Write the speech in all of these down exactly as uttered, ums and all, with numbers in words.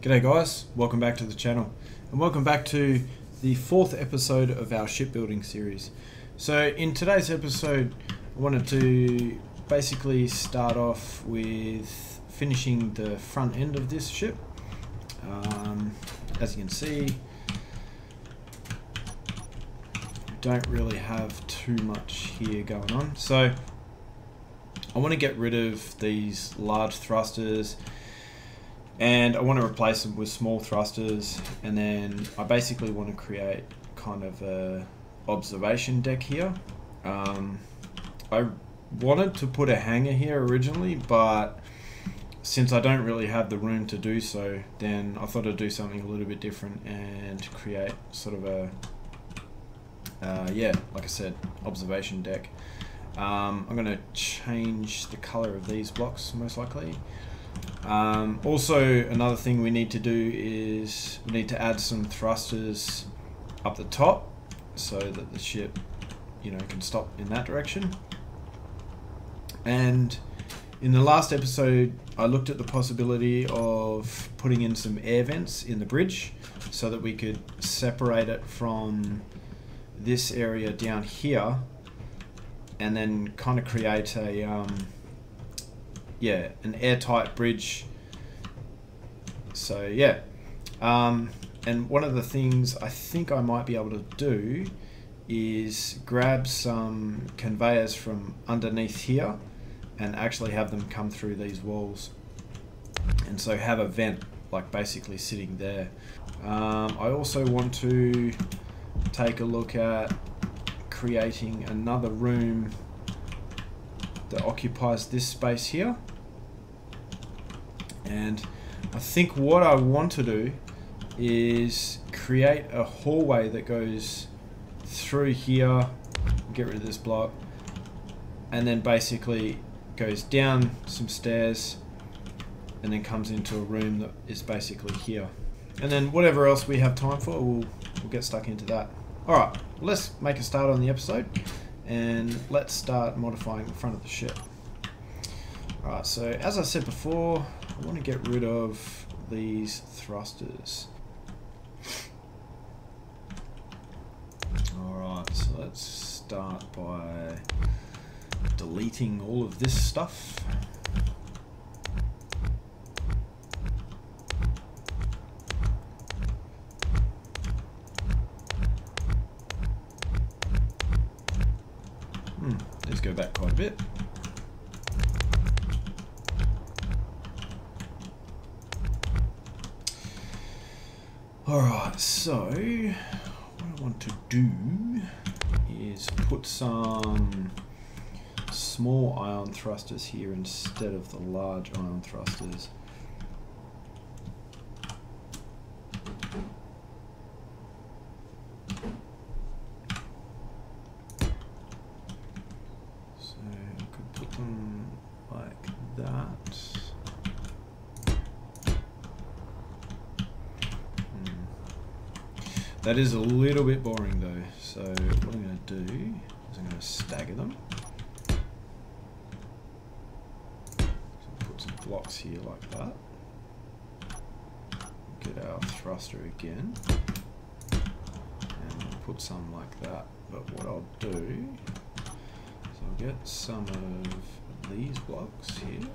G'day guys, welcome back to the channel and welcome back to the fourth episode of our shipbuilding series. So in today's episode I wanted to basically start off with finishing the front end of this ship. Um, as you can see, we don't really have too much here going on. So I want to get rid of these large thrusters and I want to replace them with small thrusters, and then I basically want to create kind of a observation deck here. Um, I wanted to put a hangar here originally, but since I don't really have the room to do so, then I thought I'd do something a little bit different and create sort of a, uh, yeah, like I said, observation deck. Um, I'm going to change the color of these blocks most likely. Um, also, another thing we need to do is we need to add some thrusters up the top so that the ship, you know, can stop in that direction. And in the last episode, I looked at the possibility of putting in some air vents in the bridge so that we could separate it from this area down here and then kind of create a... Um, yeah, an airtight bridge. So yeah, um, and one of the things I think I might be able to do is grab some conveyors from underneath here and actually have them come through these walls, and so have a vent like basically sitting there. um, I also want to take a look at creating another room that occupies this space here, and I think what I want to do is create a hallway that goes through here, get rid of this block, and then basically goes down some stairs and then comes into a room that is basically here, and then whatever else we have time for, we'll, we'll get stuck into that. Alright, let's make a start on the episode and let's start modifying the front of the ship. Alright, so as I said before, I want to get rid of these thrusters. Alright, so let's start by deleting all of this stuff. Go back quite a bit. Alright, so what I want to do is put some small ion thrusters here instead of the large ion thrusters. That is a little bit boring though, so what I'm going to do is I'm going to stagger them. So put some blocks here like that. Get our thruster again. And I'll put some like that, but what I'll do is I'll get some of these blocks here.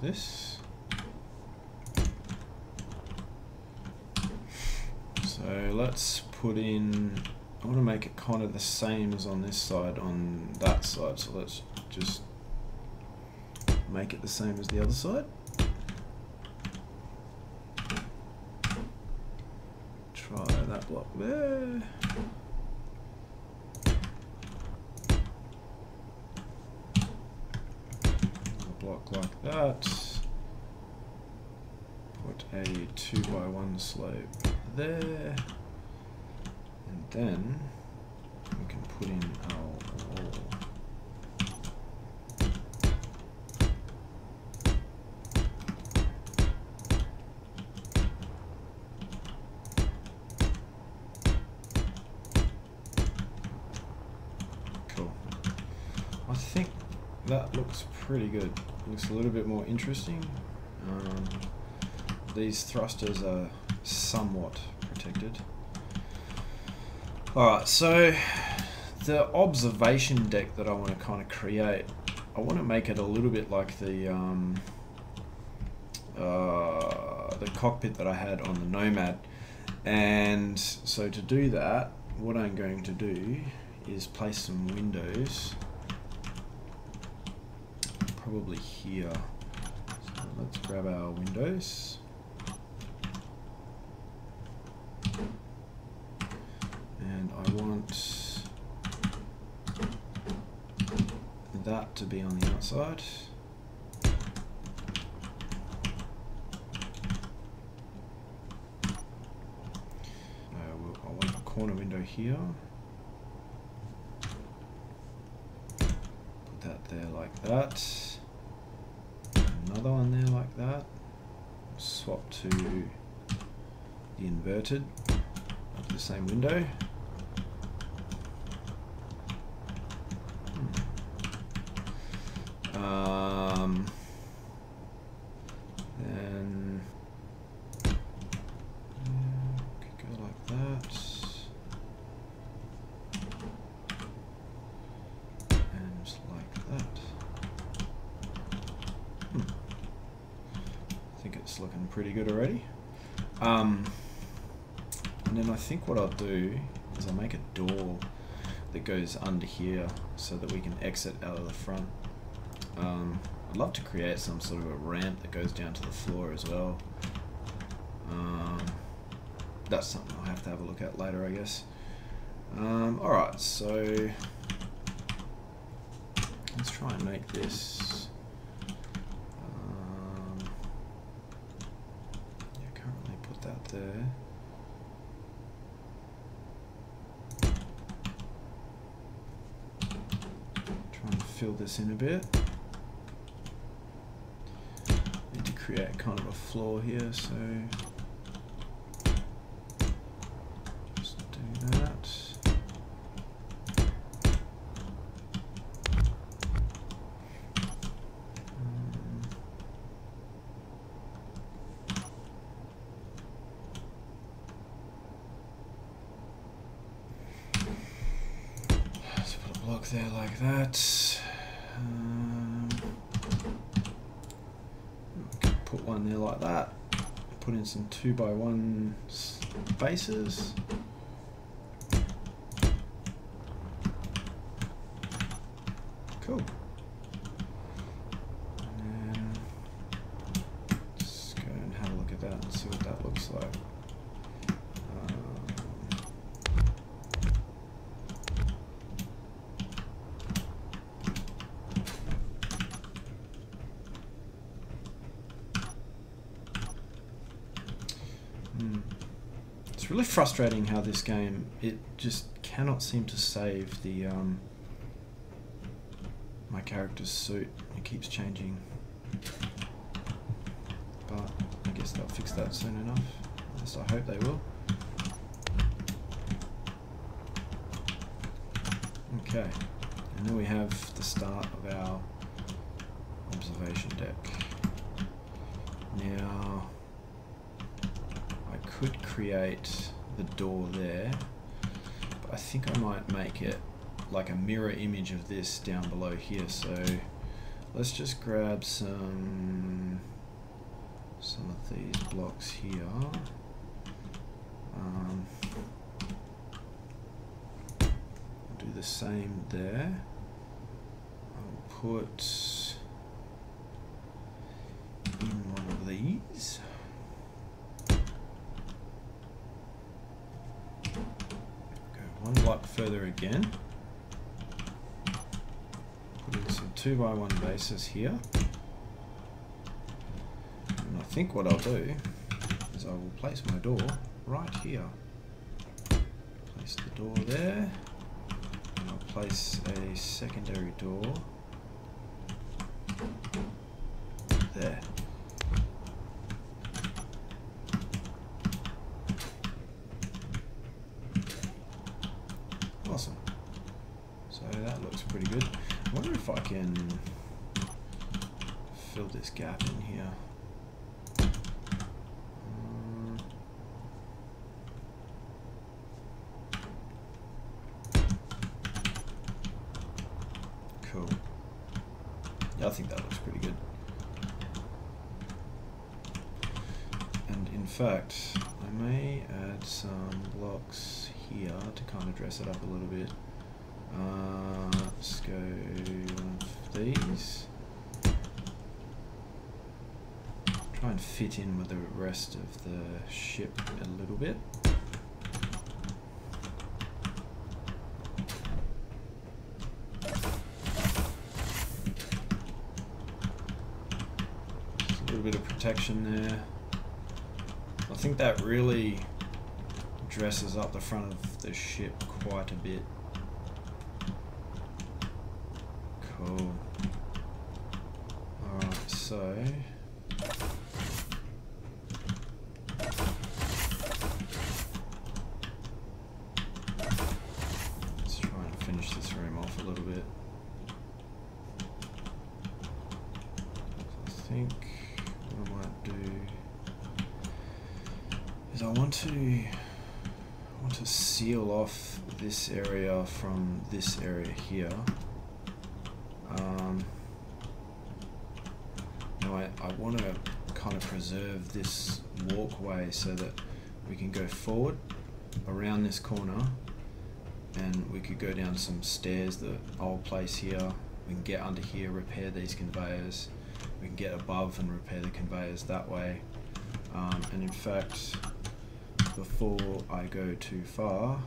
This. So let's put in, I want to make it kind of the same as on this side, on that side, so let's just make it the same as the other side. Try that block there. Block like that. Put a two by one slope there, and then we can put in our wall. I think that looks pretty good. Looks a little bit more interesting. Um, these thrusters are somewhat protected. Alright, so the observation deck that I want to kind of create, I want to make it a little bit like the um, uh, the cockpit that I had on the Nomad. And so to do that, what I'm going to do is place some windows probably here. So let's grab our windows. And I want that to be on the outside. I want a corner window here. Put that there like that. Another one there like that. Swap to the inverted of the same window. Um, then yeah, could go like that, and just like that. Hmm. I think it's looking pretty good already. Um, and then I think what I'll do is I'll make a door that goes under here so that we can exit out of the front. Um, I'd love to create some sort of a ramp that goes down to the floor as well. Um, that's something I'll have to have a look at later, I guess. Um, alright, so let's try and make this. Um, yeah, currently put that there. Try and fill this in a bit. Create kind of a floor here, so just do that. Um, let's put a block there like that. Put one there like that. Put in some two by one bases. Cool. And then let's go and have a look at that and see what that looks like. It's really frustrating how this game, it just cannot seem to save the um, my character's suit. It keeps changing, but I guess they'll fix that soon enough. At least I hope they will. Okay, and then we have the start of our observation deck. Now could create the door there, but I think I might make it like a mirror image of this down below here. So let's just grab some some of these blocks here. Um, do the same there. I'll put in one of these. One block further again. Put in some two by one bases here. And I think what I'll do is I will place my door right here. Place the door there. And I'll place a secondary door there. Awesome. So that looks pretty good. I wonder if I can fill this gap in here. Cool. Yeah, I think that looks pretty good. And in fact, I may add some blocks here to kind of dress it up a little bit. Uh, let's go one of these. Try and fit in with the rest of the ship a little bit. Just a little bit of protection there. I think that really dresses up the front of the ship quite a bit. Cool. Alright, so let's try and finish this room off a little bit. I think what I might do is I want to I want to seal off this area from this area here. Um, now I, I want to kind of preserve this walkway so that we can go forward around this corner, and we could go down some stairs that I'll place here. We can get under here, repair these conveyors. We can get above and repair the conveyors that way. Um, and in fact, before I go too far,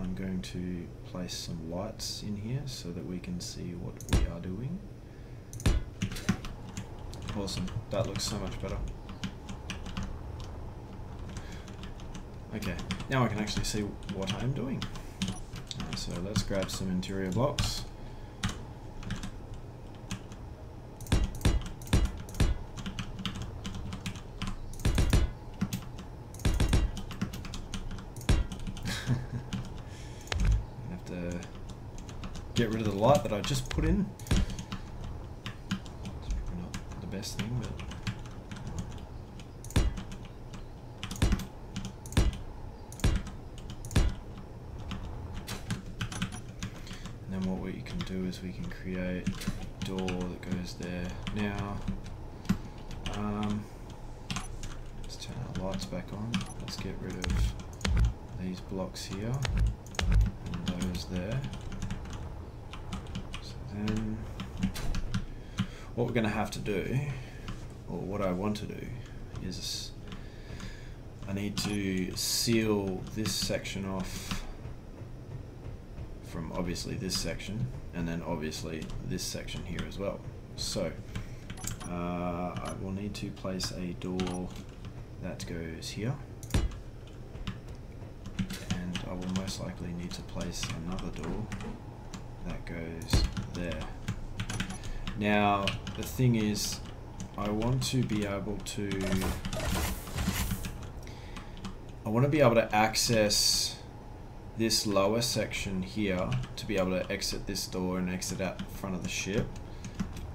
I'm going to place some lights in here so that we can see what we are doing. Awesome, that looks so much better. Okay, now I can actually see what I'm doing. Uh, so let's grab some interior blocks. Get rid of the light that I just put in. It's probably not the best thing, but and then what we can do is we can create a door that goes there. Now, um, let's turn our lights back on. Let's get rid of these blocks here and those there. Um, what we're going to have to do, or what I want to do, is I need to seal this section off from obviously this section, and then obviously this section here as well. So uh, I will need to place a door that goes here, and I will most likely need to place another door that goes there. Now the thing is, I want to be able to I want to be able to access this lower section here to be able to exit this door and exit out in front of the ship,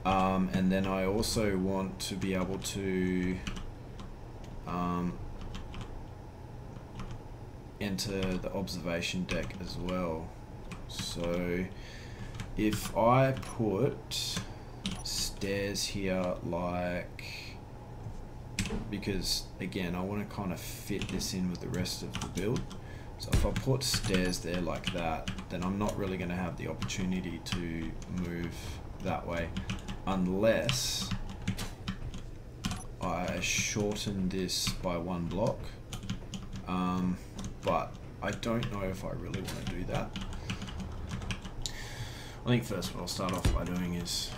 um, and then I also want to be able to um, enter the observation deck as well. So if I put stairs here, like, because again I want to kind of fit this in with the rest of the build, so if I put stairs there like that, then I'm not really going to have the opportunity to move that way unless I shorten this by one block, um, but I don't know if I really want to do that. I think first what I'll start off by doing is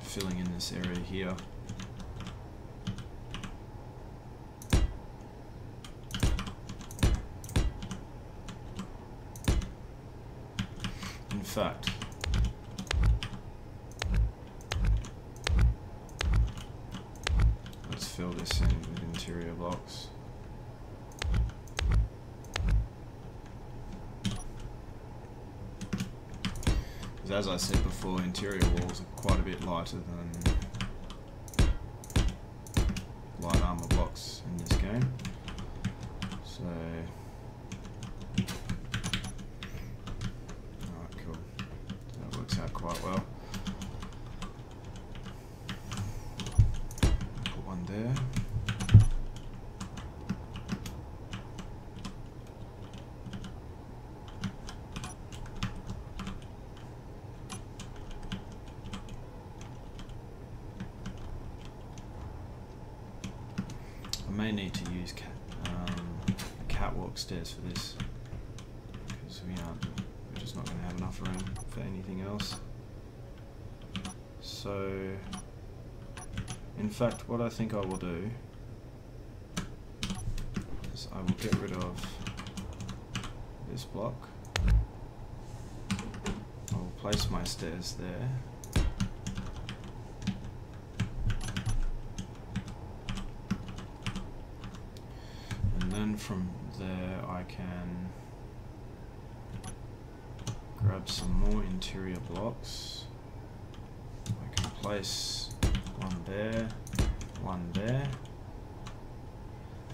filling in this area here. In fact, let's fill this in with interior blocks. Because as I said before, interior walls are quite a bit lighter than light armor blocks in this game. So, alright, cool. That works out quite well. Put one there. I may need to use cat, um, catwalk stairs for this, because we aren't, we're just not going to have enough room for anything else. So, in fact, what I think I will do is I will get rid of this block. I will place my stairs there. From there I can grab some more interior blocks. I can place one there, one there,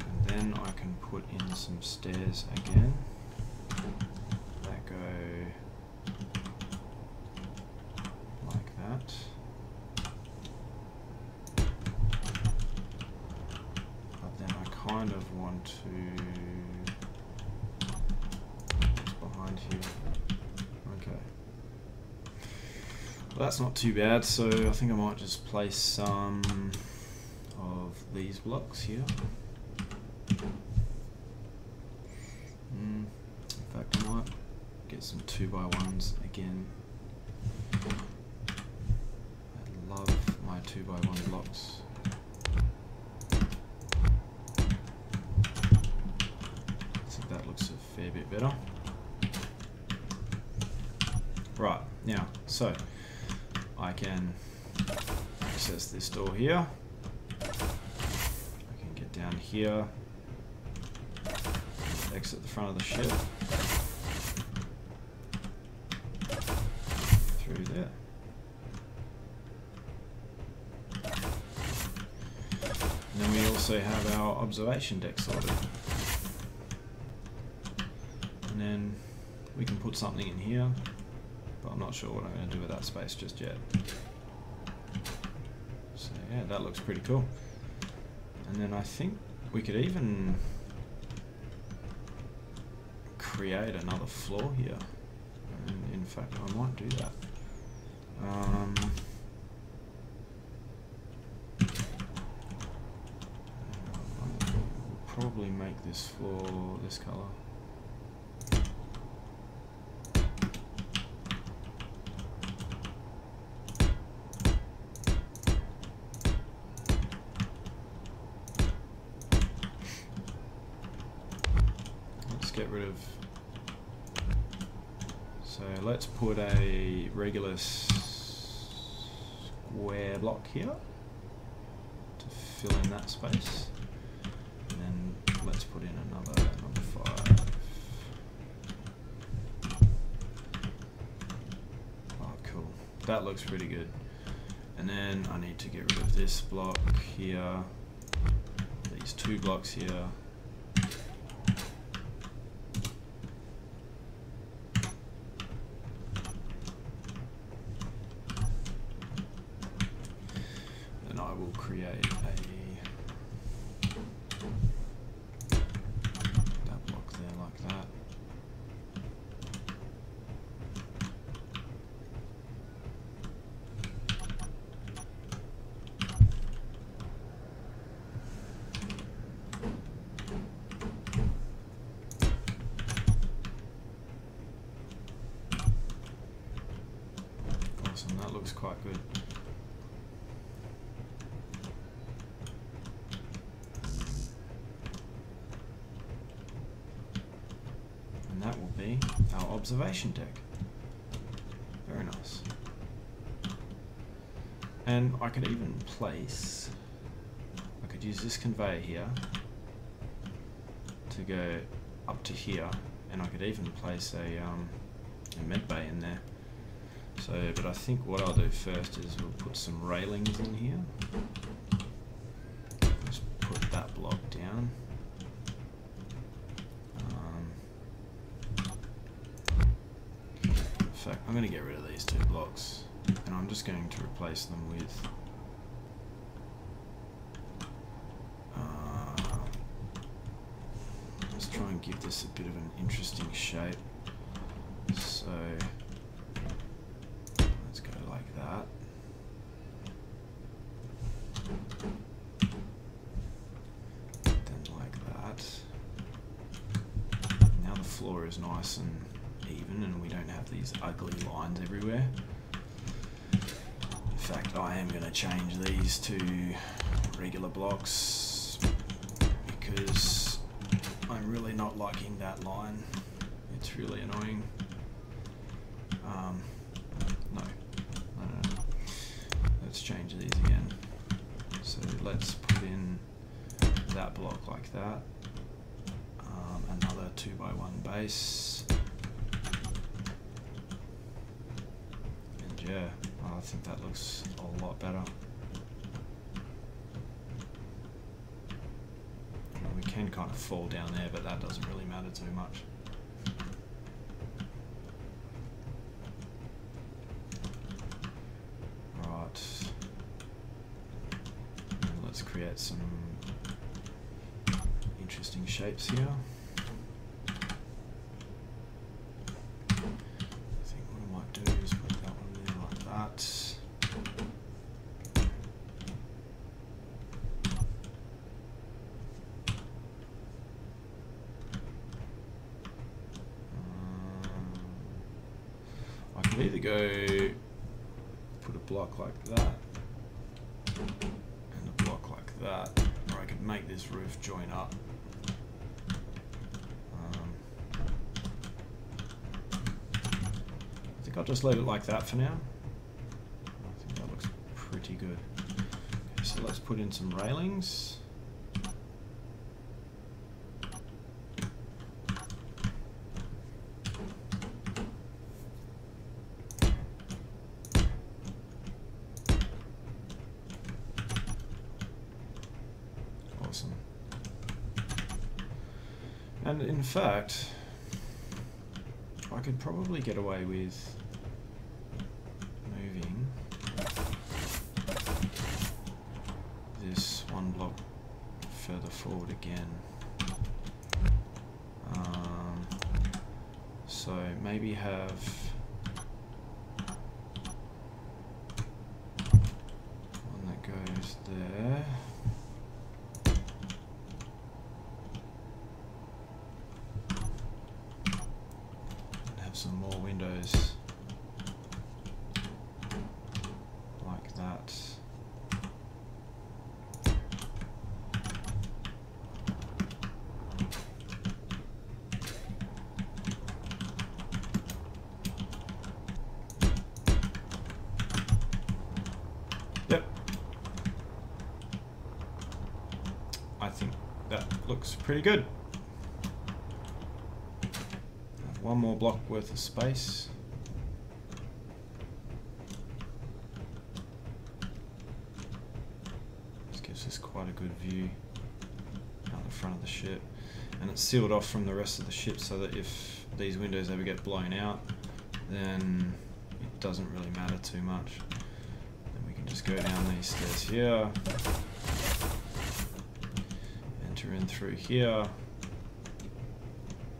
and then I can put in some stairs again that go like that. I kind of want to, what's behind here? Okay. Well, that's not too bad, so I think I might just place some of these blocks here. Mm, in fact, I might get some two by ones again. I love my two by one blocks. That looks a fair bit better. Right, now, so I can access this door here. I can get down here, exit the front of the ship, through there. And then we also have our observation deck sorted. Then we can put something in here, but I'm not sure what I'm going to do with that space just yet. So yeah, that looks pretty cool. And then I think we could even create another floor here. And in fact, I might do that. Um, we'll probably make this floor this color. Get rid of, so let's put a regular square block here to fill in that space, and then let's put in another number five oh cool, that looks pretty good. And then I need to get rid of this block here, these two blocks here. Create a that block there like that. Awesome, that looks quite good. That will be our observation deck. Very nice. And I could even place, I could use this conveyor here to go up to here, and I could even place a, um, a med bay in there. So, but I think what I'll do first is we'll put some railings in here. Just put that block down. Um, in fact, I'm going to get rid of these two blocks, and I'm just going to replace them with give this a bit of an interesting shape. So let's go like that. Then like that. Now the floor is nice and even and we don't have these ugly lines everywhere. In fact, I am going to change these to regular blocks because I'm really not liking that line. It's really annoying. Um, no, no, no, no. Let's change these again. So let's put in that block like that. Um, another two by one base. And yeah, I think that looks a lot better. Can kind of fall down there, but that doesn't really matter too much. Right, and let's create some interesting shapes here. I think what I might do is put that one there like that. Either go put a block like that and a block like that, or I could make this roof join up. Um, I think I'll just leave it like that for now. I think that looks pretty good. Okay, so let's put in some railings. And in fact, I could probably get away with moving this one block further forward again. Um, so maybe have one that goes there. Some more windows like that. Yep. I think that looks pretty good. One more block worth of space. This gives us quite a good view out the front of the ship. And it's sealed off from the rest of the ship so that if these windows ever get blown out, then it doesn't really matter too much. Then we can just go down these stairs here, enter in through here,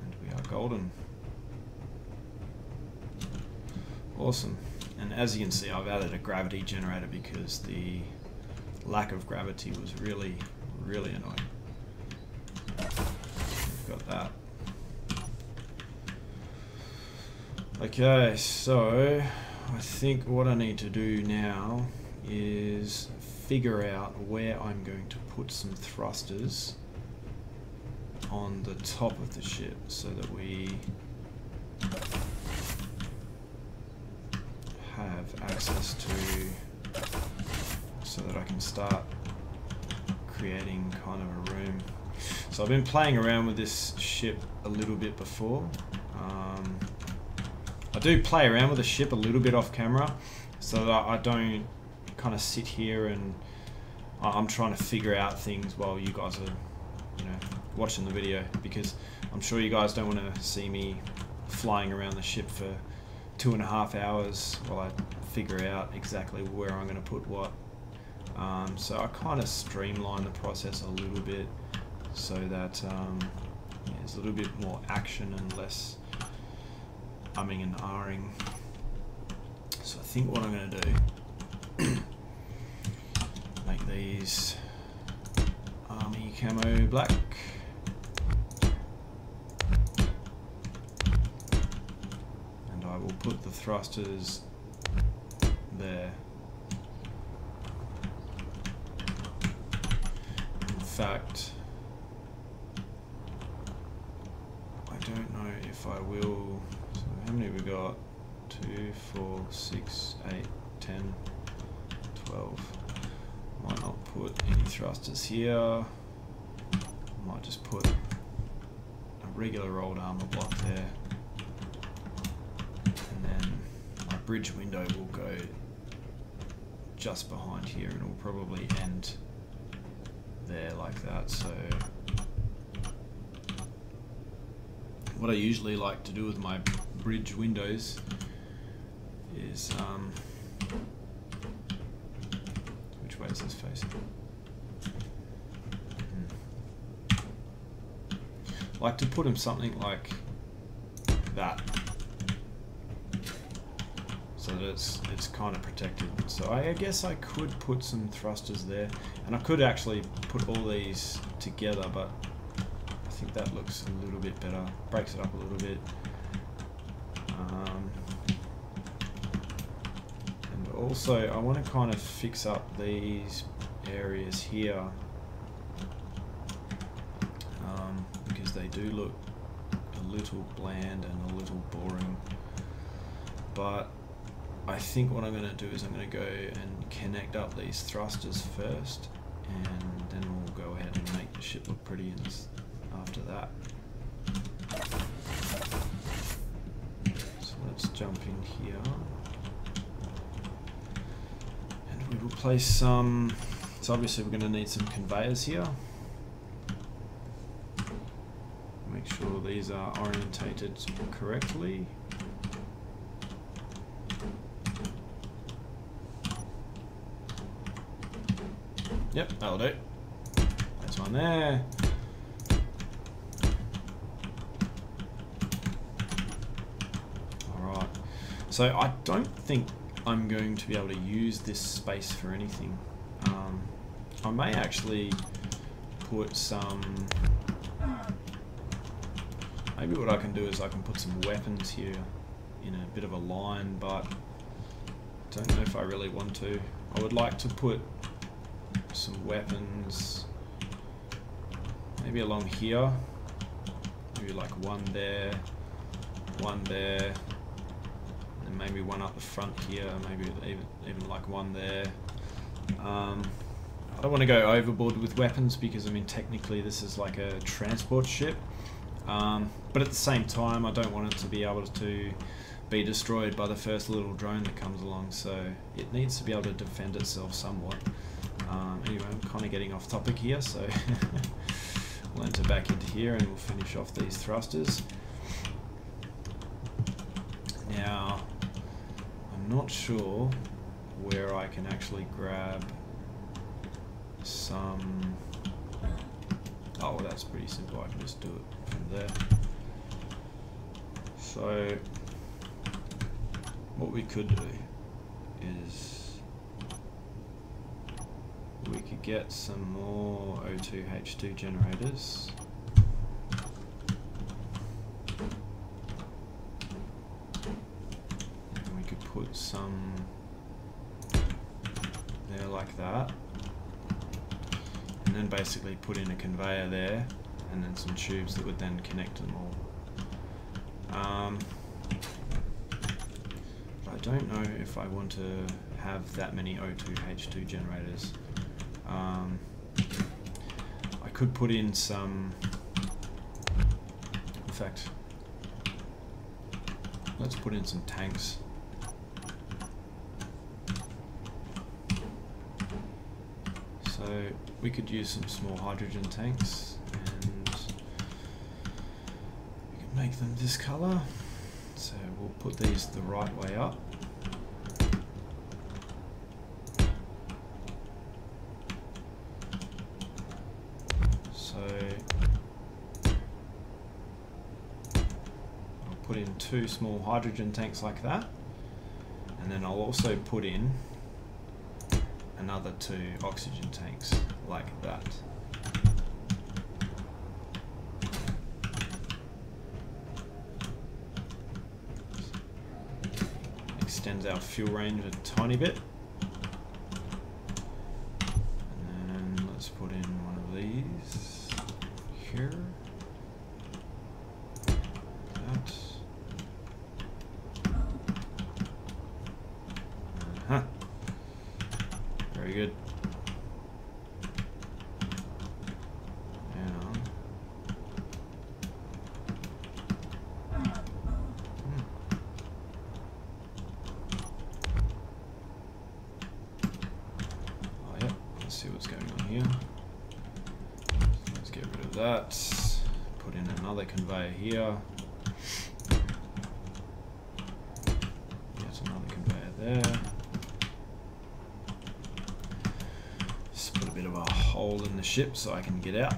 and we are golden. Awesome. And as you can see, I've added a gravity generator because the lack of gravity was really, really annoying. We've got that. Okay, so I think what I need to do now is figure out where I'm going to put some thrusters on the top of the ship so that we have access to, so that I can start creating kind of a room. So I've been playing around with this ship a little bit before. Um, I do play around with the ship a little bit off camera, so that I don't kind of sit here and I'm trying to figure out things while you guys are, you know, watching the video, because I'm sure you guys don't want to see me flying around the ship for two and a half hours while I figure out exactly where I'm going to put what. Um, so I kind of streamline the process a little bit so that um, yeah, there's a little bit more action and less umming and ahhing. So I think what I'm going to do, make these army camo black. And I will put the thrusters there. In fact, I don't know if I will. So how many we got? two, four, six, eight, ten, twelve. Might not put any thrusters here. Might just put a regular old armor block there. And then my bridge window will go just behind here, and it will probably end there like that. So what I usually like to do with my bridge windows is um, which way is this facing? Mm-hmm. Like to put them something like that, so that it's it's kind of protected. So I, I guess I could put some thrusters there, and I could actually put all these together, but I think that looks a little bit better, breaks it up a little bit. Um, and also I want to kind of fix up these areas here, um, because they do look a little bland and a little boring. But I think what I'm going to do is I'm going to go and connect up these thrusters first, and then we'll go ahead and make the ship look pretty in this, after that. So let's jump in here, and we will place some, so obviously we're going to need some conveyors here. Make sure these are orientated correctly. Yep, that'll do. That's one there. Alright. So I don't think I'm going to be able to use this space for anything. Um, I may actually put some... Maybe what I can do is I can put some weapons here in a bit of a line, but I don't know if I really want to. I would like to put some weapons maybe along here, maybe like one there, one there, and maybe one up the front here, maybe even, even like one there. um, I don't want to go overboard with weapons, because I mean technically this is like a transport ship, um, but at the same time I don't want it to be able to be destroyed by the first little drone that comes along, so it needs to be able to defend itself somewhat. Um, anyway, I'm kind of getting off topic here, so we'll enter back into here and we'll finish off these thrusters. Now, I'm not sure where I can actually grab some... Oh, well, that's pretty simple. I can just do it from there. So, what we could do is... we could get some more O two H two generators. And we could put some there like that. And then basically put in a conveyor there, and then some tubes that would then connect them all. Um, but I don't know if I want to have that many O two H two generators. Um, I could put in some, in fact, Let's put in some tanks. So we could use some small hydrogen tanks and we can make them this color. So we'll put these the right way up. So I'll put in two small hydrogen tanks like that, and then I'll also put in another two oxygen tanks like that. Extends our fuel range a tiny bit. And then let's put in one of these here. That. Uh-huh. Very good. And hmm. Oh yeah, let's see what's going on here. Let's get rid of that. Put in another conveyor here. There's another conveyor there. Bit of a hole in the ship so I can get out.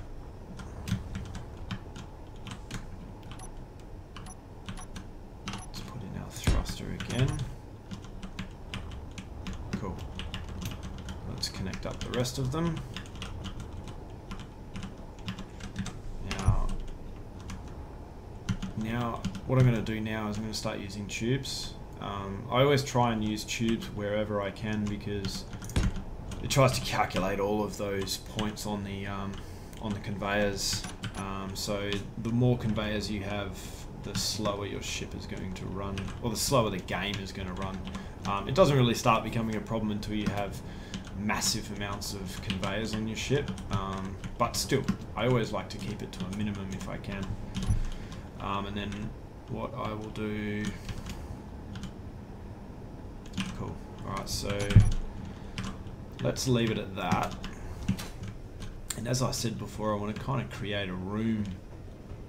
Let's put in our thruster again. Cool. Let's connect up the rest of them. Now, now what I'm going to do now is I'm going to start using tubes. Um, I always try and use tubes wherever I can because it tries to calculate all of those points on the um, on the conveyors. Um, so the more conveyors you have, the slower your ship is going to run, or the slower the game is going to run. Um, it doesn't really start becoming a problem until you have massive amounts of conveyors on your ship. Um, but still, I always like to keep it to a minimum if I can. Um, and then what I will do. Cool. All right. So. Let's leave it at that. And as I said before, I want to kind of create a room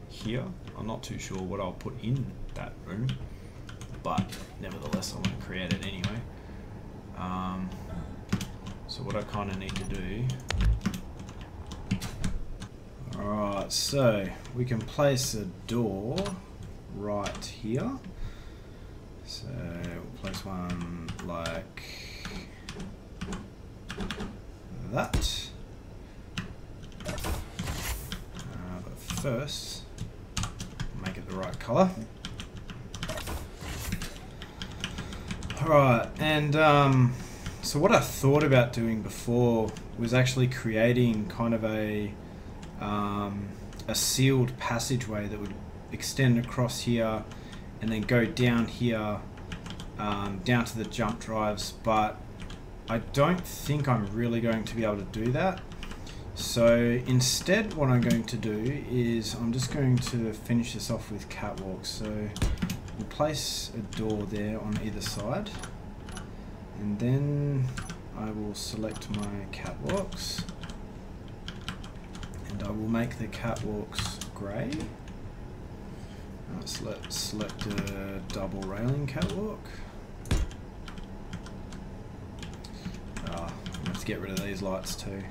here. I'm not too sure what I'll put in that room, but nevertheless, I want to create it anyway. Um, so what I kind of need to do. All right, so we can place a door right here. So we'll place one like that. Uh, but first, make it the right color. Alright, and um, so what I thought about doing before was actually creating kind of a, um, a sealed passageway that would extend across here and then go down here, um, down to the jump drives, but I don't think I'm really going to be able to do that. So instead what I'm going to do is I'm just going to finish this off with catwalks. So we'll place a door there on either side. And then I will select my catwalks. And I will make the catwalks grey. So let's select a double railing catwalk. Get rid of these lights too.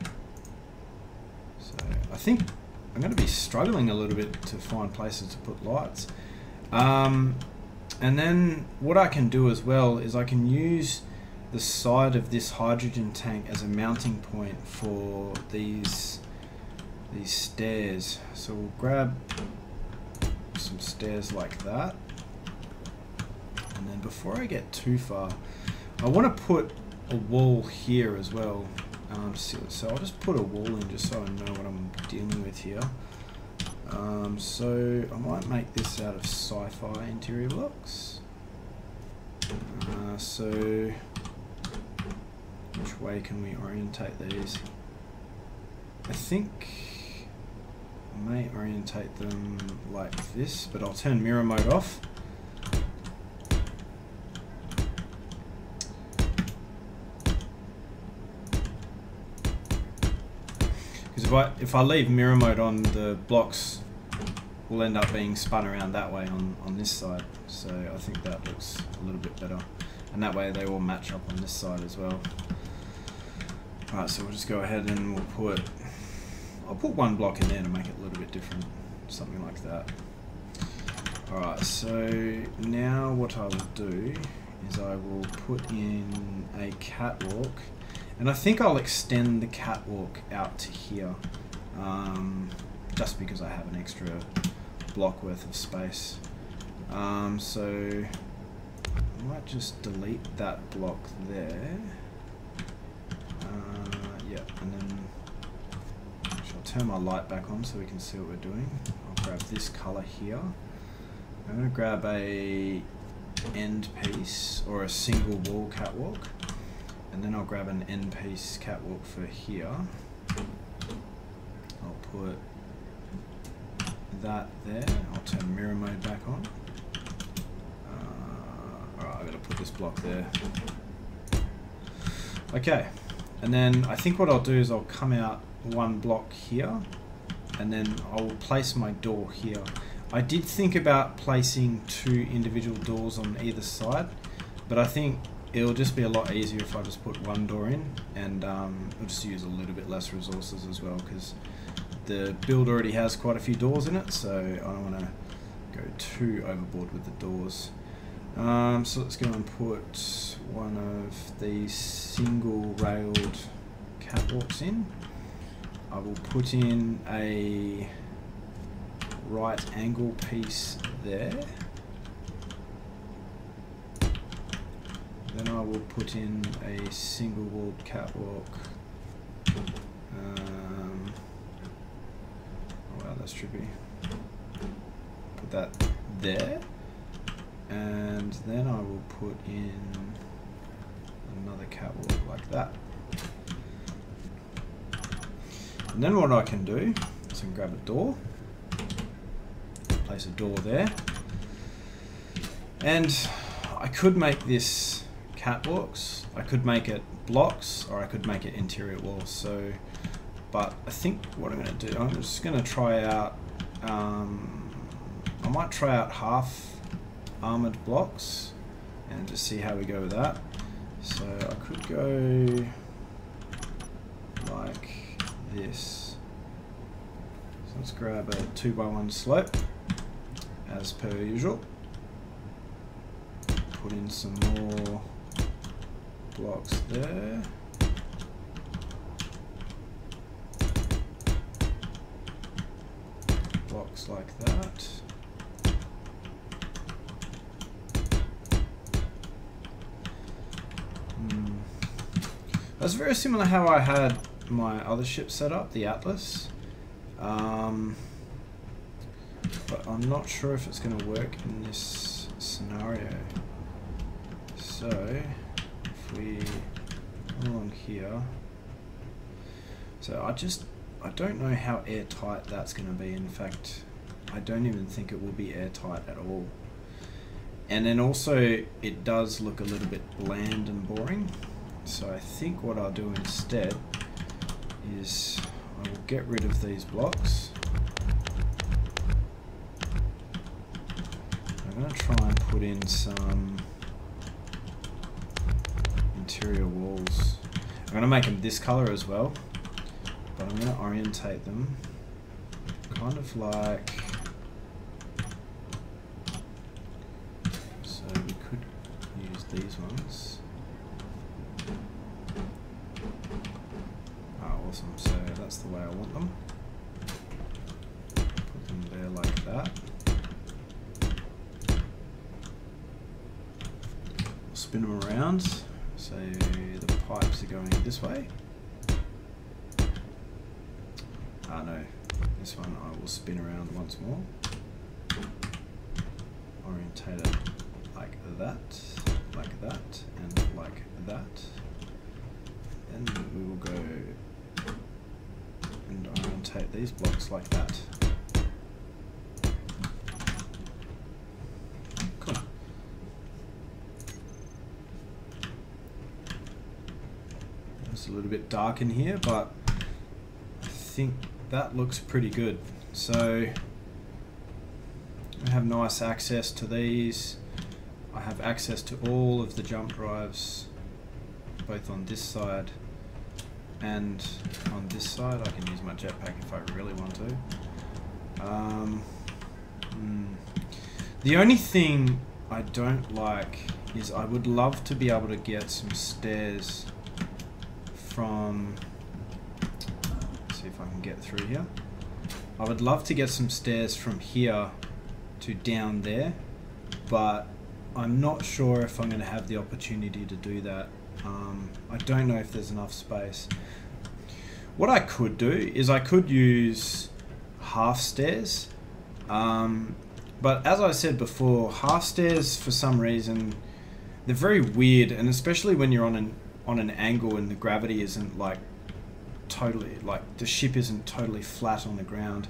So I think I'm going to be struggling a little bit to find places to put lights. Um, and then what I can do as well is I can use the side of this hydrogen tank as a mounting point for these these stairs. So we'll grab some stairs like that. And then before I get too far, I want to put a wall here as well. Um, so, so I'll just put a wall in just so I know what I'm dealing with here. Um, so I might make this out of sci-fi interior blocks. Uh, so which way can we orientate these? I think I may orientate them like this, but I'll turn mirror mode off. I, if I leave mirror mode on, the blocks will end up being spun around that way on, on this side. So I think that looks a little bit better. And that way they all match up on this side as well. Alright, so we'll just go ahead and we'll put, I'll put one block in there to make it a little bit different, something like that. Alright, so now what I will do is I will put in a catwalk, and I think I'll extend the catwalk out to here, um, just because I have an extra block worth of space. Um, so I might just delete that block there. Uh, yeah, and then I'll turn my light back on so we can see what we're doing. I'll grab this color here. I'm going to grab a end piece or a single wall catwalk, and then I'll grab an end piece catwalk for here. I'll put that there. I'll turn mirror mode back on. Uh, alright, I've got to put this block there. Okay, and then I think what I'll do is I'll come out one block here, and then I'll place my door here. I did think about placing two individual doors on either side, but I think it'll just be a lot easier if I just put one door in, and um, it'll just use a little bit less resources as well, because the build already has quite a few doors in it, so I don't want to go too overboard with the doors. Um, so let's go and put one of these single railed catwalks in. I will put in a right angle piece there. Then I will put in a single walled catwalk. Um, oh wow, that's trippy. Put that there. And then I will put in another catwalk like that. And then what I can do is I can grab a door. Place a door there, and I could make this catwalks, I could make it blocks, or I could make it interior walls. So, but I think what I'm going to do, I'm just going to try out, um, I might try out half armored blocks and just see how we go with that. So I could go like this. So let's grab a two by one slope, as per usual. Put in some more blocks there. Blocks like that. Mm. That's very similar how I had my other ship set up, the Atlas. Um, But I'm not sure if it's going to work in this scenario. So, if we come along here, so I just, I don't know how airtight that's going to be. In fact, I don't even think it will be airtight at all. And then also, it does look a little bit bland and boring. So I think what I'll do instead is I will get rid of these blocks. I'm going to try and put in some interior walls. I'm going to make them this color as well, but I'm going to orientate them kind of like, so we could use these ones. Ah, awesome, so that's the way I want them. Put them there like that. Spin them around, so the pipes are going this way. Ah no, this one I will spin around once more. Orientate it like that, like that, and like that. And we will go and orientate these blocks like that. A little bit dark in here, but I think that looks pretty good. So I have nice access to these. I have access to all of the jump drives, both on this side and on this side. I can use my jetpack if I really want to. Um, mm. The only thing I don't like is I would love to be able to get some stairs from... Let's see if I can get through here. I would love to get some stairs from here to down there, but I'm not sure if I'm going to have the opportunity to do that. Um, I don't know if there's enough space. What I could do is I could use half stairs, um, but as I said before, half stairs for some reason they're very weird, and especially when you're on an on an angle and the gravity isn't like totally like the ship isn't totally flat on the ground.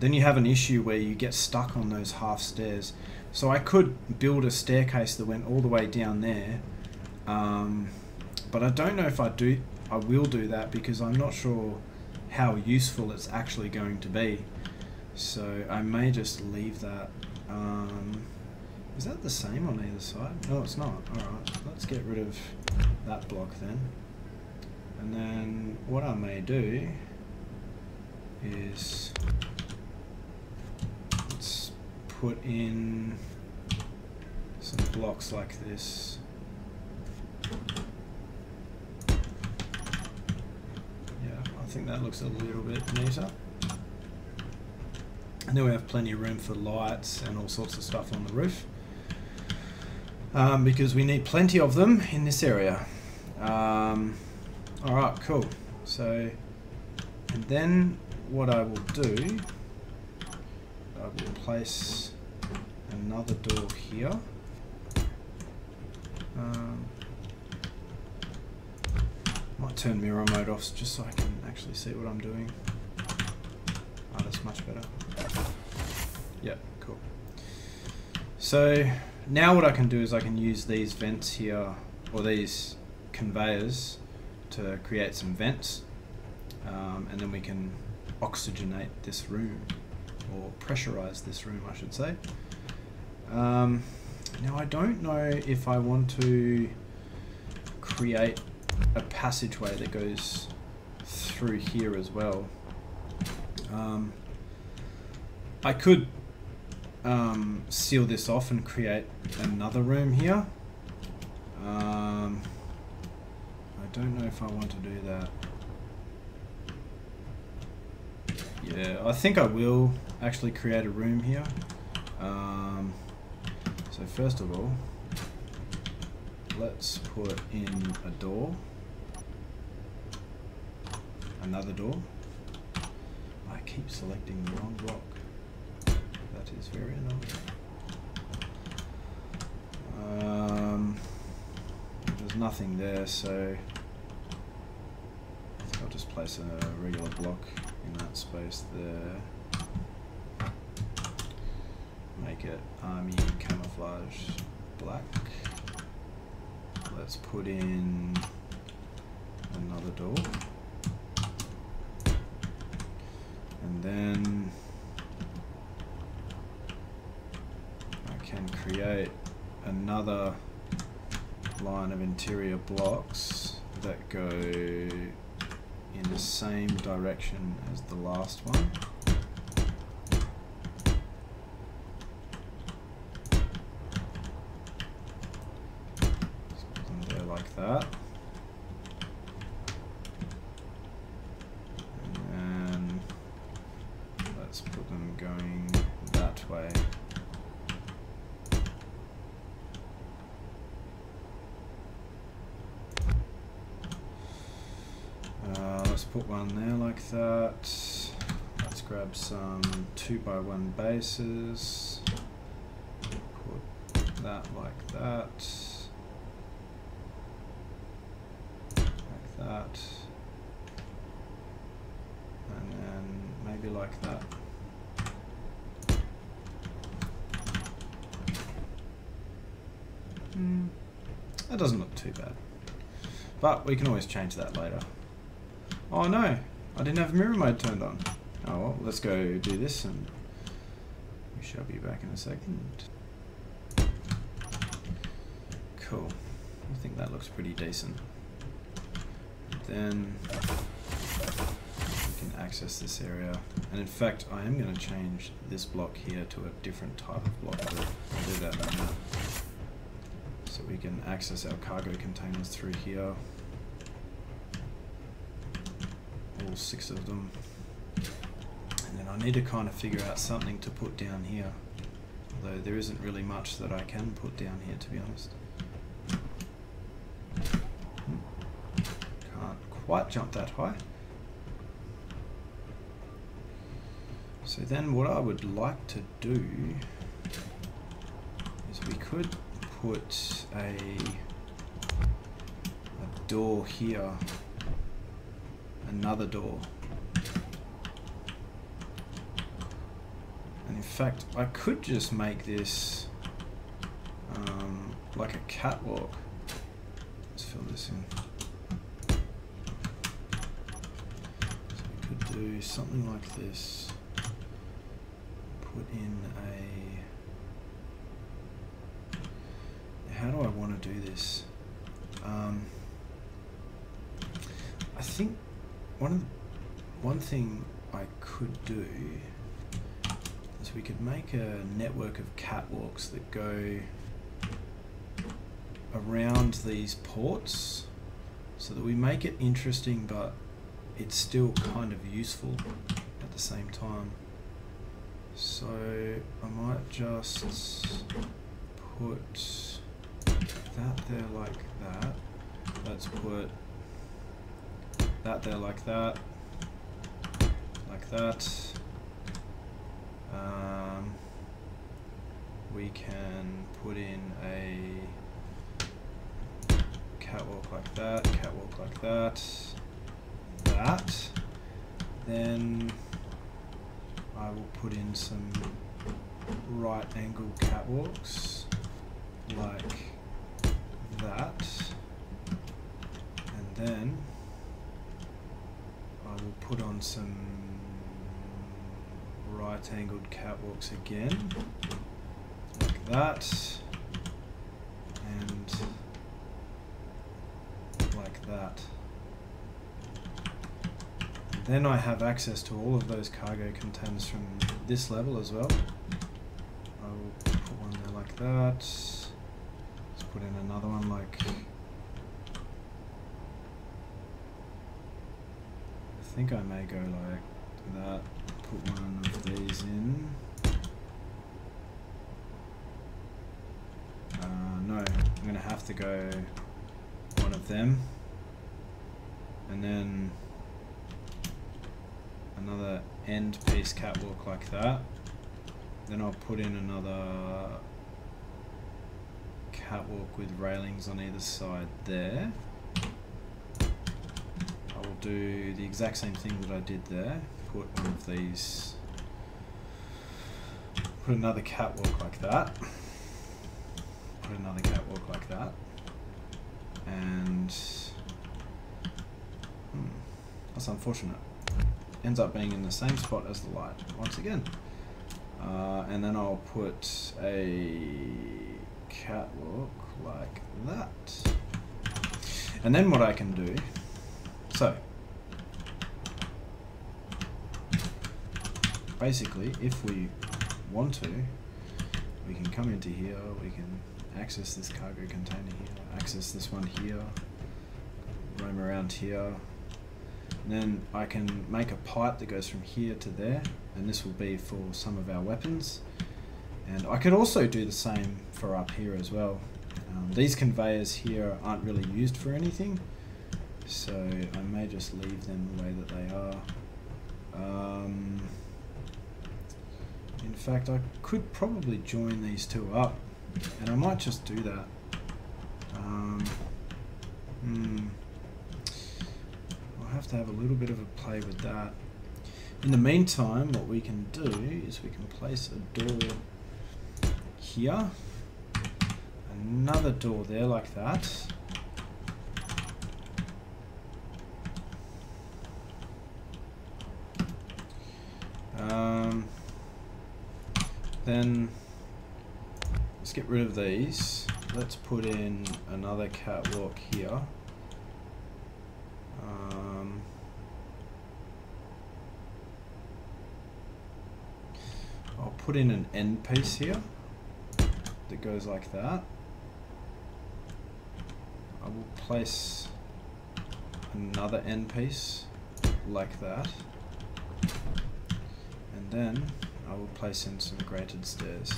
Then you have an issue where you get stuck on those half stairs. So I could build a staircase that went all the way down there, um, but I don't know if I do. I will do that because I'm not sure how useful it's actually going to be. So I may just leave that. Um, is that the same on either side? No, it's not. All right, let's get rid of that block then. And then what I may do is, let's put in some blocks like this. Yeah, I think that looks a little bit neater. And then we have plenty of room for lights and all sorts of stuff on the roof, um, because we need plenty of them in this area. Um, Alright, cool. So, and then what I will do, I will place another door here. Um, might turn mirror mode off just so I can actually see what I'm doing. Oh, that's much better. Yeah, cool. So now what I can do is I can use these vents here, or these conveyors, to create some vents, um, and then we can oxygenate this room, or pressurize this room I should say. Um, now I don't know if I want to create a passageway that goes through here as well. Um, I could um, seal this off and create another room here. Um, I don't know if I want to do that. Yeah, I think I will actually create a room here. Um, so first of all, let's put in a door. Another door. I keep selecting the wrong block. That is very annoying. Um, there's nothing there, so I'll just place a regular block in that space there. Make it army camouflage black. Let's put in another door. And then I can create another line of interior blocks that go in the same direction as the last one. Just put them there like that. And let's put them going that way. Put one there like that. Let's grab some two by one bases. Put that like that. Like that. And then maybe like that. Mm. That doesn't look too bad. But we can always change that later. Oh no, I didn't have mirror mode turned on. Oh well, let's go do this and we shall be back in a second. Cool. I think that looks pretty decent. Then we can access this area. And in fact, I am going to change this block here to a different type of block. I'll do that in a minute. So we can access our cargo containers through here. All six of them. And then I need to kind of figure out something to put down here. Although there isn't really much that I can put down here, to be honest. Can't quite jump that high. So then what I would like to do is we could put a, a door here, another door. And in fact, I could just make this um, like a catwalk. Let's fill this in. So we could do something like this. Put in a... How do I want to do this? Um, I think one of the, one thing I could do is we could make a network of catwalks that go around these ports so that we make it interesting but it's still kind of useful at the same time. So I might just put that there like that. Let's put that there like that, like that. Um, we can put in a catwalk like that, catwalk like that, that. Then I will put in some right angle catwalks like that, and then I will put on some right angled catwalks again like that and like that. Then I have access to all of those cargo containers from this level as well. I will put one there like that. Let's put in another one like... I think I may go like that. Put one of these in. Uh, no, I'm going to have to go one of them. And then... another end piece catwalk like that. Then I'll put in another catwalk with railings on either side there. I will do the exact same thing that I did there. Put one of these, put another catwalk like that. Put another catwalk like that. And hmm, that's unfortunate. Ends up being in the same spot as the light once again. Uh, and then I'll put a catwalk like that. And then what I can do, so basically if we want to, we can come into here, we can access this cargo container here, access this one here, roam around here. And then I can make a pipe that goes from here to there, and this will be for some of our weapons. And I could also do the same for up here as well. Um, these conveyors here aren't really used for anything, so I may just leave them the way that they are. Um, in fact, I could probably join these two up, and I might just do that. Um, hmm. Have to have a little bit of a play with that. In the meantime, what we can do is we can place a door here, another door there like that, Um, then let's get rid of these. Let's put in another catwalk here. Um, I'll put in an end piece here that goes like that. I will place another end piece like that, and then I will place in some grated stairs.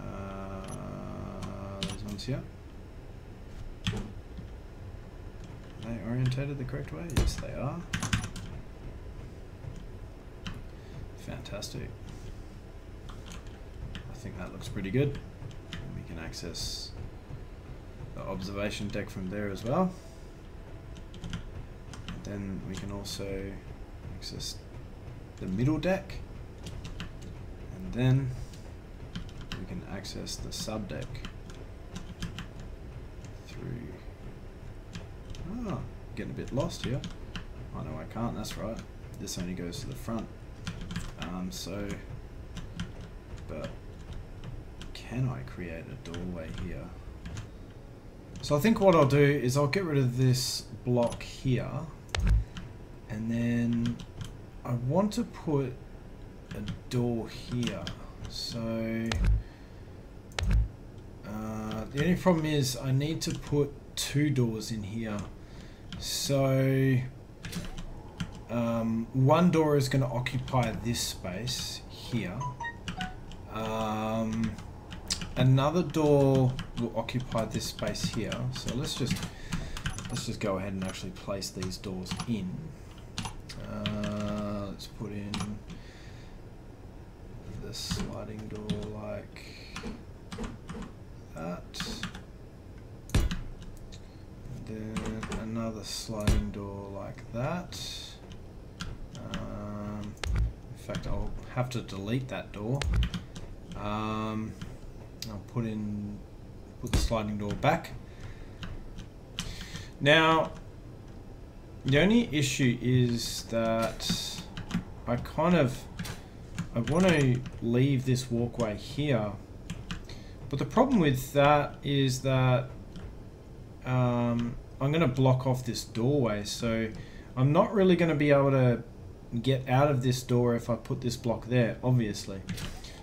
Uh, those ones here. Are they orientated the correct way? Yes, they are. Fantastic. I think that looks pretty good. We can access the observation deck from there as well. And then we can also access the middle deck, and then we can access the sub deck through. Ah, getting a bit lost here. Oh no, I can't. That's right. This only goes to the front. Um, so, but. Can I create a doorway here? So I think what I'll do is I'll get rid of this block here, and then I want to put a door here. So uh, the only problem is I need to put two doors in here. So um, one door is going to occupy this space here. Um, Another door will occupy this space here, so let's just let's just go ahead and actually place these doors in. Uh, let's put in the sliding door like that, and then another sliding door like that. Um, in fact, I'll have to delete that door. Um, I'll put in put the sliding door back. Now the only issue is that I kind of I want to leave this walkway here, but the problem with that is that um, I'm going to block off this doorway, so I'm not really going to be able to get out of this door if I put this block there, obviously.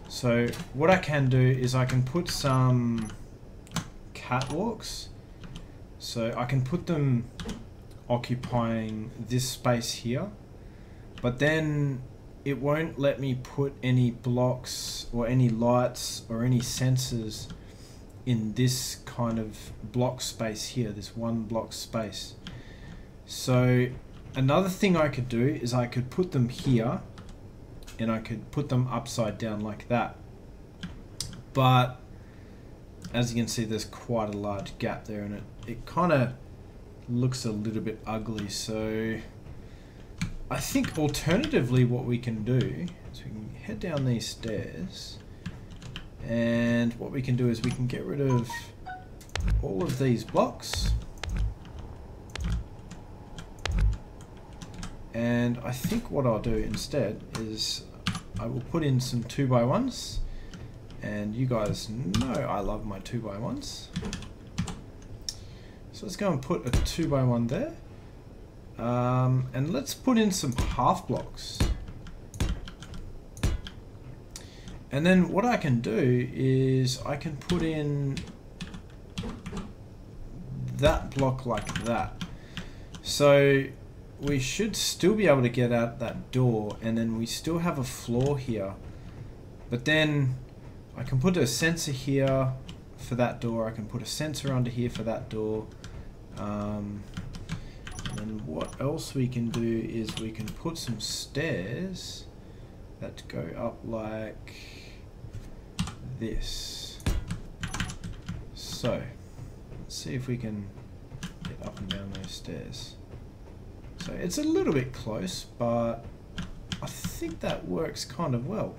So what I can do is I can put some catwalks, so I can put them occupying this space here, but then it won't let me put any blocks or any lights or any sensors in this kind of block space here, this one block space. So another thing I could do is I could put them here, and I could put them upside down like that. But as you can see, there's quite a large gap there, and it, it kind of looks a little bit ugly. So I think alternatively what we can do is we can head down these stairs, and what we can do is we can get rid of all of these blocks. And I think what I'll do instead is I will put in some two by ones, and you guys know I love my two by ones. So let's go and put a two by one there, um, and let's put in some half blocks. And then what I can do is I can put in that block like that. So we should still be able to get out that door, and then we still have a floor here, but then I can put a sensor here for that door, I can put a sensor under here for that door, um, and then what else we can do is we can put some stairs that go up like this. So let's see if we can get up and down those stairs. So it's a little bit close, but I think that works kind of well.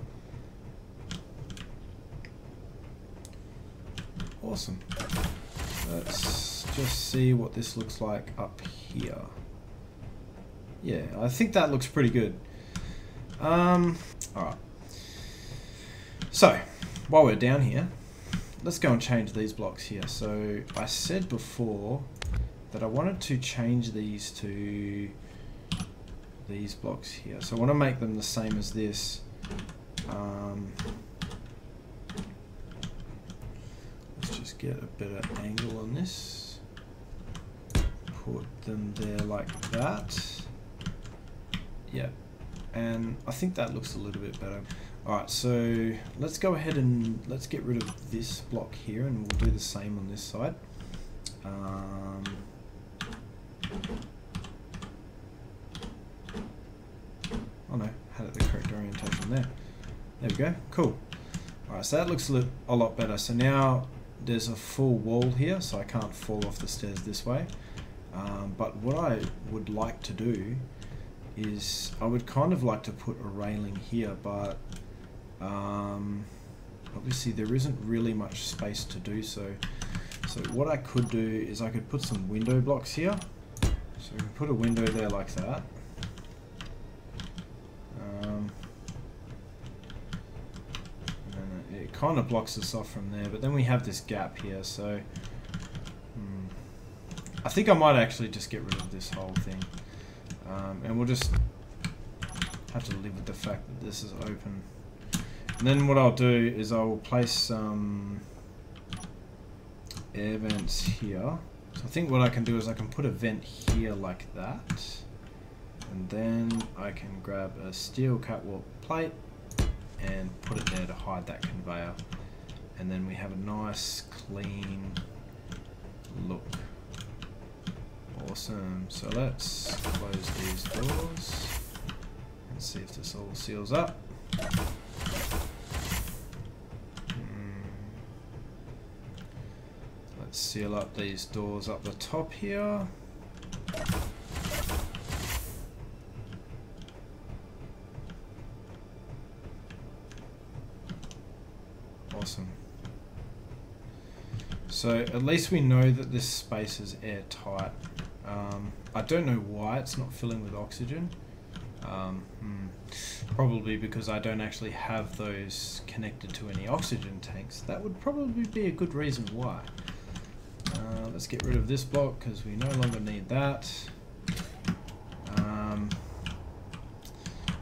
Awesome. Let's just see what this looks like up here. Yeah, I think that looks pretty good. Um, alright. So, while we're down here, let's go and change these blocks here. So, I said before that I wanted to change these to these blocks here. So I want to make them the same as this. Um, let's just get a better angle on this. Put them there like that. Yeah, and I think that looks a little bit better. Alright, so let's go ahead and let's get rid of this block here, and we'll do the same on this side. Um, oh no, had it the correct orientation there. There we go, cool. Alright, so that looks a lot better. So now there's a full wall here, so I can't fall off the stairs this way. Um, but what I would like to do is, I would kind of like to put a railing here, but um, obviously there isn't really much space to do so. So what I could do is I could put some window blocks here. So we can put a window there like that. Um, and it kind of blocks us off from there, but then we have this gap here. So hmm, I think I might actually just get rid of this whole thing. Um, and we'll just have to live with the fact that this is open. And then what I'll do is I will place some air vents here. So I think what I can do is I can put a vent here like that. And then I can grab a steel catwalk plate and put it there to hide that conveyor. And then we have a nice clean look. Awesome, so let's close these doors and see if this all seals up. Mm. Let's seal up these doors up the top here. Awesome. So at least we know that this space is airtight. Um, I don't know why it's not filling with oxygen. Um, hmm, probably because I don't actually have those connected to any oxygen tanks. That would probably be a good reason why. Uh, let's get rid of this block because we no longer need that. Um,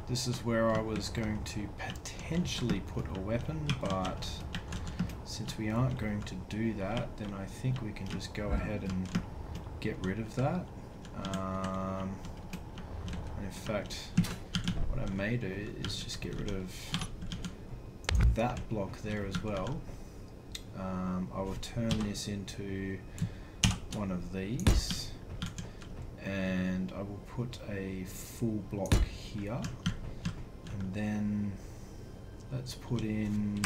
this is where I was going to potentially put a weapon, but since we aren't going to do that, then I think we can just go ahead and get rid of that. Um, and in fact, what I may do is just get rid of that block there as well. Um, I will turn this into one of these, and I will put a full block here, and then let's put in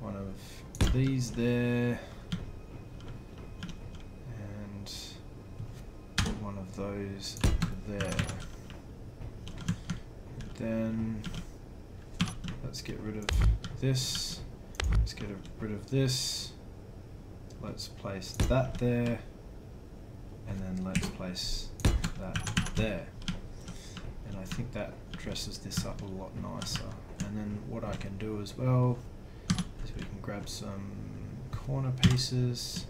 one of these there. Those there. Then let's get rid of this. Let's get rid of this. Let's place that there, and then let's place that there. And I think that dresses this up a lot nicer. And then what I can do as well is we can grab some corner pieces,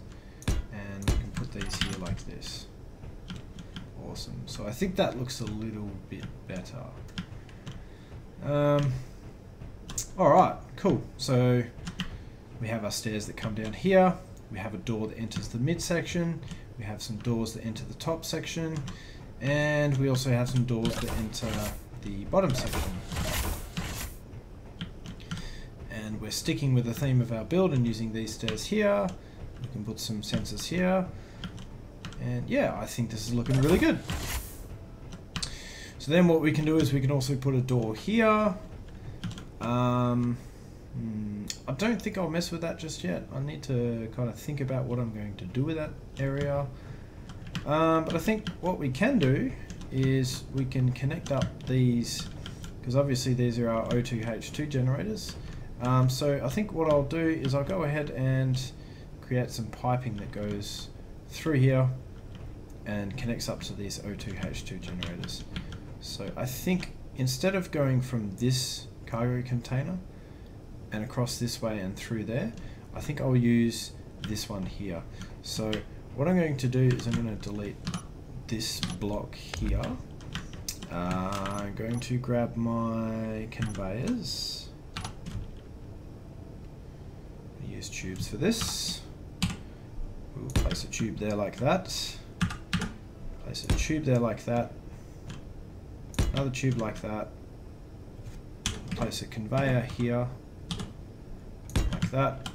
and we can put these here like this. Awesome. So I think that looks a little bit better. Um, Alright, cool. So we have our stairs that come down here. We have a door that enters the midsection. We have some doors that enter the top section. And we also have some doors that enter the bottom section. And we're sticking with the theme of our build and using these stairs here. We can put some sensors here. And yeah, I think this is looking really good. So then what we can do is we can also put a door here. Um, I don't think I'll mess with that just yet. I need to kind of think about what I'm going to do with that area. Um, but I think what we can do is we can connect up these, because obviously these are our O two H two generators. Um, so I think what I'll do is I'll go ahead and create some piping that goes through here. and connects up to these O two H two generators. So I think instead of going from this cargo container and across this way and through there, I think I'll use this one here. So what I'm going to do is I'm going to delete this block here. Uh, I'm going to grab my conveyors. Use tubes for this. We'll place a tube there like that. Place a tube there like that. Another tube like that. Place a conveyor here. Like that.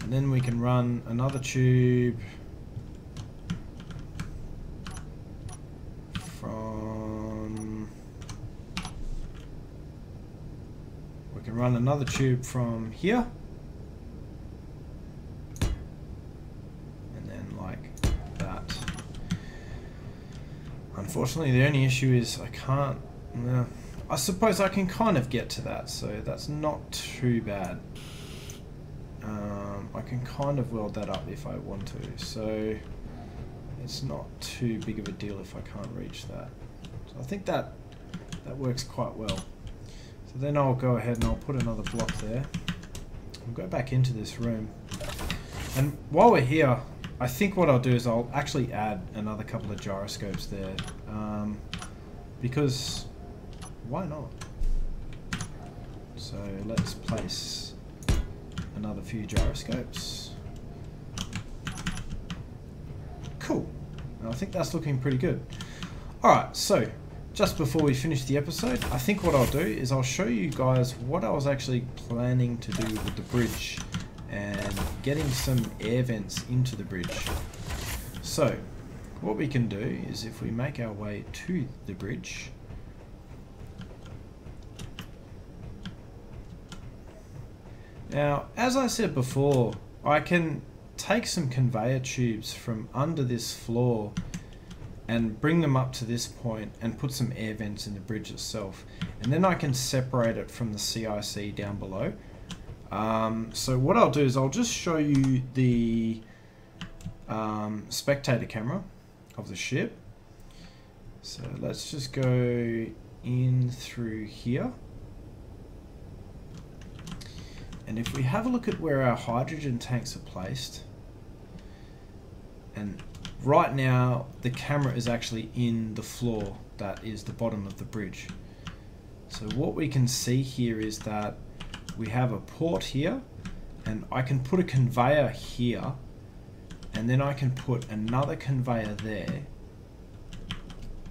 And then we can run another tube from... We can run another tube from here. And then like that. Unfortunately, the only issue is I can't... Uh, I suppose I can kind of get to that, so that's not too bad. Um, I can kind of weld that up if I want to, so it's not too big of a deal if I can't reach that. So I think that that works quite well. So then I'll go ahead and I'll put another block there. I'll go back into this room, and while we're here, I think what I'll do is I'll actually add another couple of gyroscopes there, um, because why not? So let's place another few gyroscopes. Cool. And I think that's looking pretty good. Alright, so just before we finish the episode, I think what I'll do is I'll show you guys what I was actually planning to do with the bridge and getting some air vents into the bridge. So what we can do is if we make our way to the bridge, now, as I said before, I can take some conveyor tubes from under this floor and bring them up to this point and put some air vents in the bridge itself. And then I can separate it from the C I C down below. Um, so what I'll do is I'll just show you the um, spectator camera of the ship. So let's just go in through here. And if we have a look at where our hydrogen tanks are placed, and right now the camera is actually in the floor that is the bottom of the bridge. So what we can see here is that we have a port here, and I can put a conveyor here, and then I can put another conveyor there,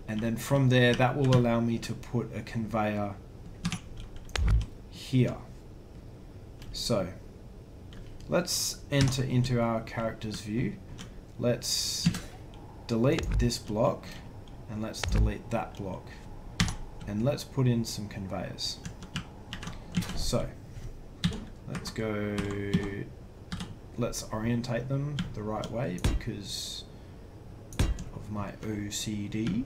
and then from there that will allow me to put a conveyor here. So let's enter into our character's view. Let's delete this block and let's delete that block. And let's put in some conveyors. So let's go, let's orientate them the right way because of my O C D.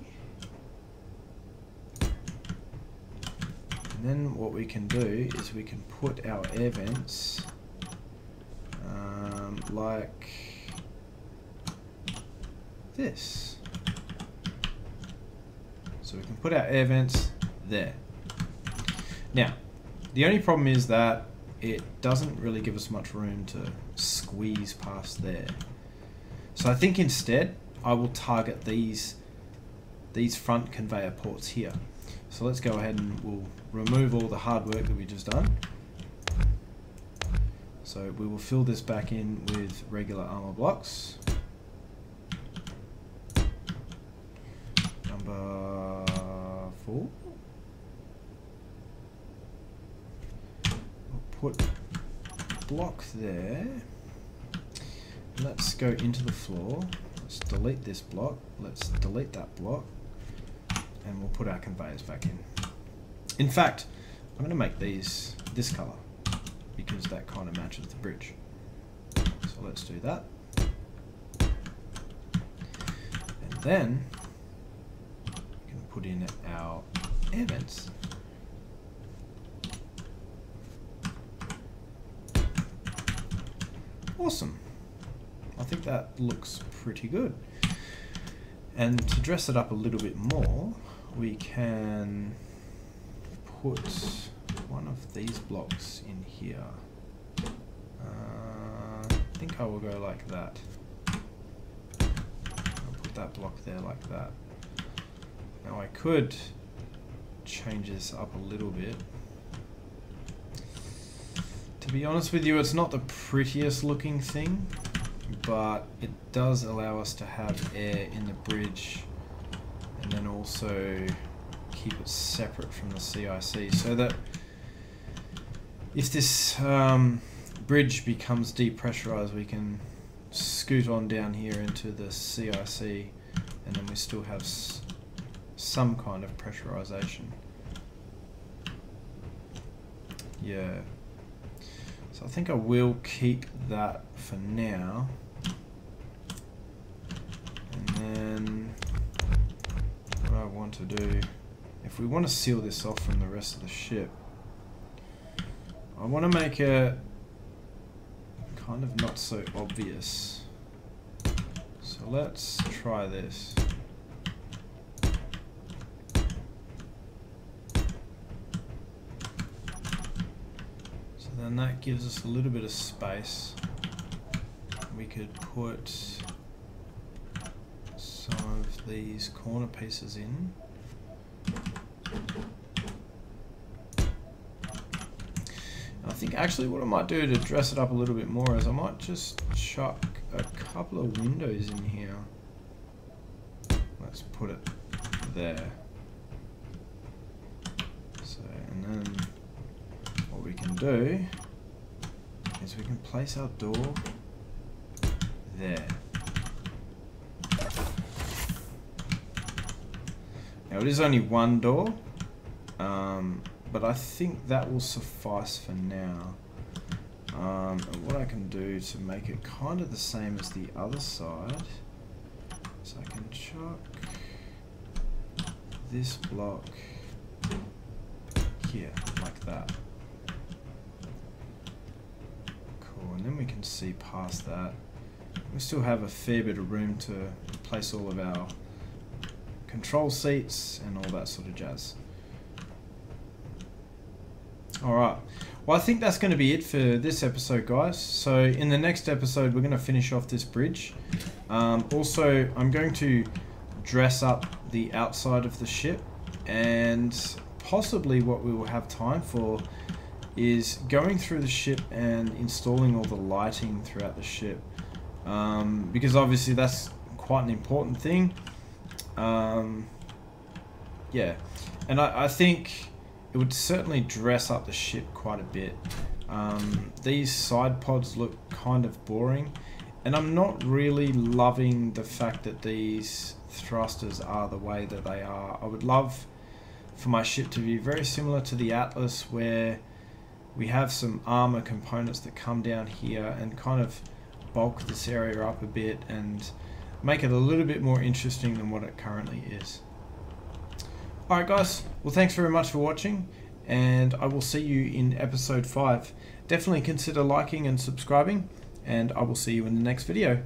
And then what we can do is we can put our air vents um, like this. So we can put our air vents there. Now, the only problem is that it doesn't really give us much room to squeeze past there. So I think instead I will target these, these front conveyor ports here. So let's go ahead and we'll remove all the hard work that we just done. So we will fill this back in with regular armor blocks. Number four. We'll put block there. Let's go into the floor. Let's delete this block. Let's delete that block. And we'll put our conveyors back in. In fact, I'm going to make these this color because that kind of matches the bridge. So let's do that. And then we can put in our air vents. Awesome. I think that looks pretty good. And to dress it up a little bit more, we can put one of these blocks in here. Uh, I think I will go like that. I'll put that block there like that. Now I could change this up a little bit. To be honest with you, it's not the prettiest looking thing, but it does allow us to have air in the bridge and then also keep it separate from the C I C, so that if this um, bridge becomes depressurized, we can scoot on down here into the C I C, and then we still have s some kind of pressurization. Yeah. So I think I will keep that for now, and then what I want to do, if we want to seal this off from the rest of the ship, I want to make it kind of not so obvious. So let's try this. And that gives us a little bit of space. We could put some of these corner pieces in. I think actually what I might do to dress it up a little bit more is I might just chuck a couple of windows in here. Let's put it there. So, and then what we can do is we can place our door there. Now it is only one door, um, but I think that will suffice for now. Um, and what I can do to make it kind of the same as the other side is I can chuck this block here, like that. And then we can see past that. We still have a fair bit of room to place all of our control seats and all that sort of jazz. Alright, well I think that's going to be it for this episode, guys. So in the next episode we're going to finish off this bridge. Um, also I'm going to dress up the outside of the ship, and possibly what we will have time for is going through the ship and installing all the lighting throughout the ship, um, because obviously that's quite an important thing. Um, yeah, and I, I think it would certainly dress up the ship quite a bit. Um, these side pods look kind of boring, and I'm not really loving the fact that these thrusters are the way that they are. I would love for my ship to be very similar to the Atlas, where we have some armor components that come down here and kind of bulk this area up a bit and make it a little bit more interesting than what it currently is. Alright guys, well thanks very much for watching, and I will see you in episode five. Definitely consider liking and subscribing, and I will see you in the next video.